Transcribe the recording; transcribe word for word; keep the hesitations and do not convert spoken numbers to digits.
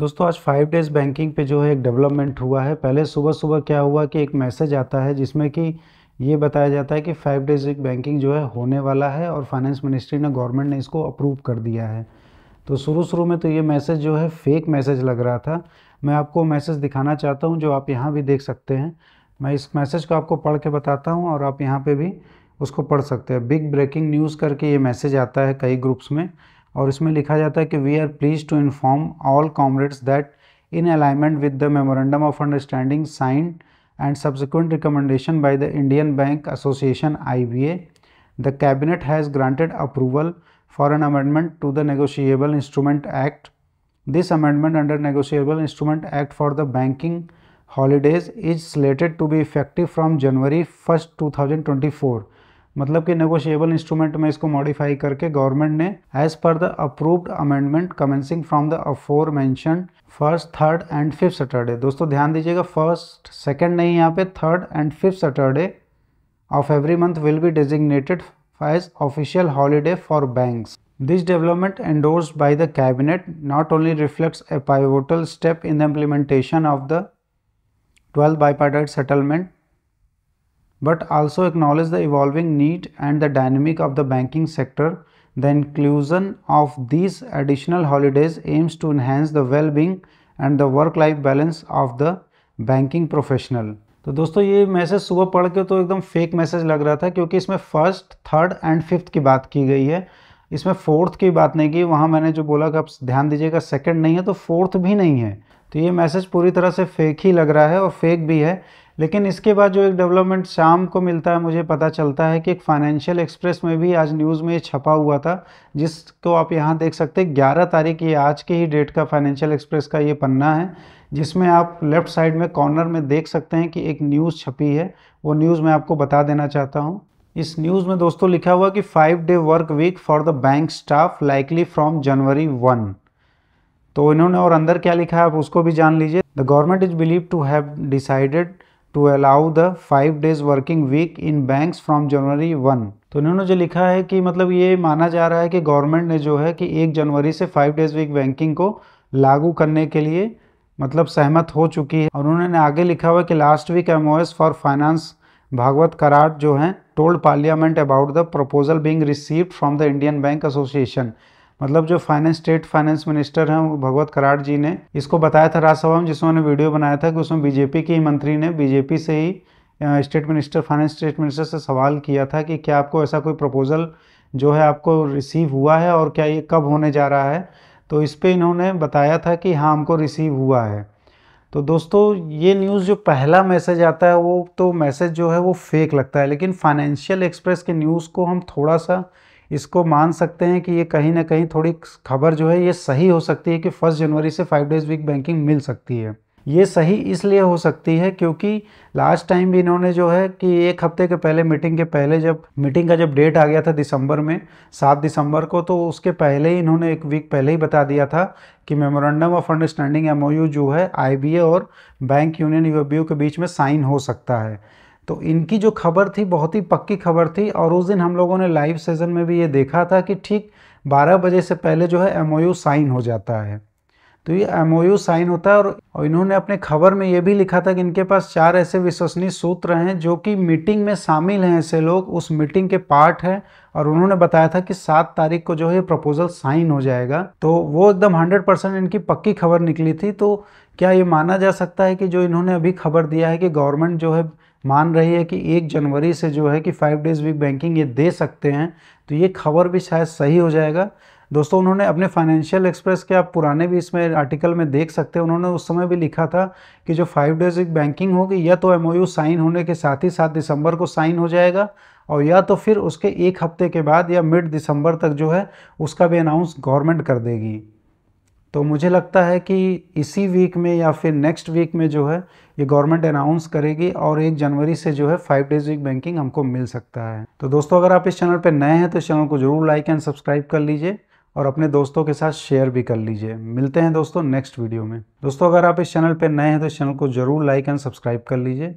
दोस्तों आज five days banking पे जो है एक डेवलपमेंट हुआ है। पहले सुबह सुबह क्या हुआ कि एक मैसेज आता है जिसमें कि ये बताया जाता है कि फाइव डेज बैंकिंग जो है होने वाला है और फाइनेंस मिनिस्ट्री ने गवर्नमेंट ने इसको अप्रूव कर दिया है। तो शुरू शुरू में तो ये मैसेज जो है फेक मैसेज लग रहा था। मैं आपको मैसेज दिखाना चाहता हूँ जो आप यहाँ भी देख सकते हैं। मैं इस मैसेज को आपको पढ़ के बताता हूँ और आप यहाँ पर भी उसको पढ़ सकते हैं। बिग ब्रेकिंग न्यूज़ करके ये मैसेज आता है कई ग्रुप्स में और इसमें लिखा जाता है कि we are please to inform all comrades that in alignment with the memorandum of understanding sign and subsequent recommendation by the Indian Bank Association I B A the cabinet has granted approval for an amendment to the negotiable instrument act. This amendment under negotiable instrument act for the banking holidays is slated to be effective from January first two thousand twenty four. मतलब कि negotiable instrument में इसको modify करके government ने as per the approved amendment commencing from the aforementioned first third and fifth Saturday. दोस्तों ध्यान दीजिएगा, first second नहीं, यहाँ पे third and fifth Saturday of every month will be designated as official holiday for banks. This development endorsed by the cabinet not only reflects a pivotal step in the implementation of the twelfth bipartite settlement but also acknowledge the evolving need and the dynamic of the banking sector. The inclusion of these additional holidays aims to enhance the well-being and the work-life balance of the banking professional. तो दोस्तों ये message सुबह पढ़ के तो एकदम fake message लग रहा था क्योंकि इसमें फर्स्ट थर्ड एंड फिफ्थ की बात की गई है, इसमें फोर्थ की बात नहीं की। वहाँ मैंने जो बोला कि आप ध्यान दीजिएगा, सेकंड नहीं है तो फोर्थ भी नहीं है। तो ये मैसेज पूरी तरह से फेक ही लग रहा है और फेक भी है। लेकिन इसके बाद जो एक डेवलपमेंट शाम को मिलता है, मुझे पता चलता है कि एक फाइनेंशियल एक्सप्रेस में भी आज न्यूज़ में ये छपा हुआ था, जिसको आप यहाँ देख सकते हैं। ग्यारह तारीख ये आज के ही डेट का फाइनेंशियल एक्सप्रेस का ये पन्ना है, जिसमें आप लेफ़्ट साइड में कॉर्नर में देख सकते हैं कि एक न्यूज़ छपी है। वो न्यूज़ मैं आपको बता देना चाहता हूँ। इस न्यूज़ में दोस्तों लिखा हुआ कि five day work week for the bank staff likely from January one. तो इन्होंने और अंदर क्या लिखा है आप उसको भी जान लीजिए। The government is believe to have decided to allow the five days working week in banks from January one. तो इन्होंने जो लिखा है कि मतलब ये माना जा रहा है कि गवर्नमेंट ने जो है कि एक जनवरी से फाइव डेज वीक बैंकिंग को लागू करने के लिए मतलब सहमत हो चुकी है। और उन्होंने आगे लिखा हुआ कि last week M O S for finance Bhagwat Karad जो हैं told parliament about the proposal being received from the Indian Bank Association. मतलब जो फाइनेंस स्टेट फाइनेंस मिनिस्टर हैं वो भगवत कराड़ जी ने इसको बताया था राज्यसभा में, जिसमें उन्होंने वीडियो बनाया था कि उसमें बीजेपी की मंत्री ने बीजेपी से ही state minister finance state minister से सवाल किया था कि क्या आपको ऐसा कोई प्रपोजल जो है आपको रिसीव हुआ है और क्या ये कब होने जा रहा है। तो इस पर इन्होंने बताया था कि हाँ हमको रिसीव हुआ है। तो दोस्तों ये न्यूज़ जो पहला मैसेज आता है वो तो मैसेज जो है वो फेक लगता है, लेकिन फाइनेंशियल एक्सप्रेस की न्यूज़ को हम थोड़ा सा इसको मान सकते हैं कि ये कहीं ना कहीं थोड़ी खबर जो है ये सही हो सकती है कि फर्स्ट जनवरी से फाइव डेज वीक बैंकिंग मिल सकती है। ये सही इसलिए हो सकती है क्योंकि लास्ट टाइम भी इन्होंने जो है कि एक हफ्ते के पहले मीटिंग के पहले जब मीटिंग का जब डेट आ गया था दिसंबर में सात दिसंबर को, तो उसके पहले ही इन्होंने एक वीक पहले ही बता दिया था कि memorandum of understanding M O U जो है आई बी ए और bank union U B U के बीच में साइन हो सकता है। तो इनकी जो खबर थी बहुत ही पक्की खबर थी और उस दिन हम लोगों ने लाइव सेशन में भी ये देखा था कि ठीक बारह बजे से पहले जो है एमओयू साइन हो जाता है। तो ये एमओयू साइन होता है और इन्होंने अपने खबर में ये भी लिखा था कि इनके पास चार ऐसे विश्वसनीय सूत्र हैं जो कि मीटिंग में शामिल हैं, ऐसे लोग उस मीटिंग के पार्ट हैं और उन्होंने बताया था कि सात तारीख को जो है ये प्रपोजल साइन हो जाएगा। तो वो एकदम हंड्रेड परसेंट इनकी पक्की खबर निकली थी। तो क्या ये माना जा सकता है कि जो इन्होंने अभी खबर दिया है कि गवर्नमेंट जो है मान रही है कि एक जनवरी से जो है कि फाइव डेज वीक बैंकिंग ये दे सकते हैं, तो ये खबर भी शायद सही हो जाएगा। दोस्तों उन्होंने अपने फाइनेंशियल एक्सप्रेस के आप पुराने भी इसमें आर्टिकल में देख सकते हैं, उन्होंने उस समय भी लिखा था कि जो फाइव डेज वीक बैंकिंग होगी या तो एमओयू साइन होने के साथ ही सात दिसंबर को साइन हो जाएगा और या तो फिर उसके एक हफ्ते के बाद या मिड दिसंबर तक जो है उसका भी अनाउंस गवर्नमेंट कर देगी। तो मुझे लगता है कि इसी वीक में या फिर नेक्स्ट वीक में जो है ये गवर्नमेंट अनाउंस करेगी और एक जनवरी से जो है फाइव डेज वीक बैंकिंग हमको मिल सकता है। तो दोस्तों अगर आप इस चैनल पर नए हैं तो इस चैनल को जरूर लाइक एंड सब्सक्राइब कर लीजिए और अपने दोस्तों के साथ शेयर भी कर लीजिए। मिलते हैं दोस्तों नेक्स्ट वीडियो में। दोस्तों अगर आप इस चैनल पर नए हैं तो इस चैनल को जरूर लाइक एंड सब्सक्राइब कर लीजिए।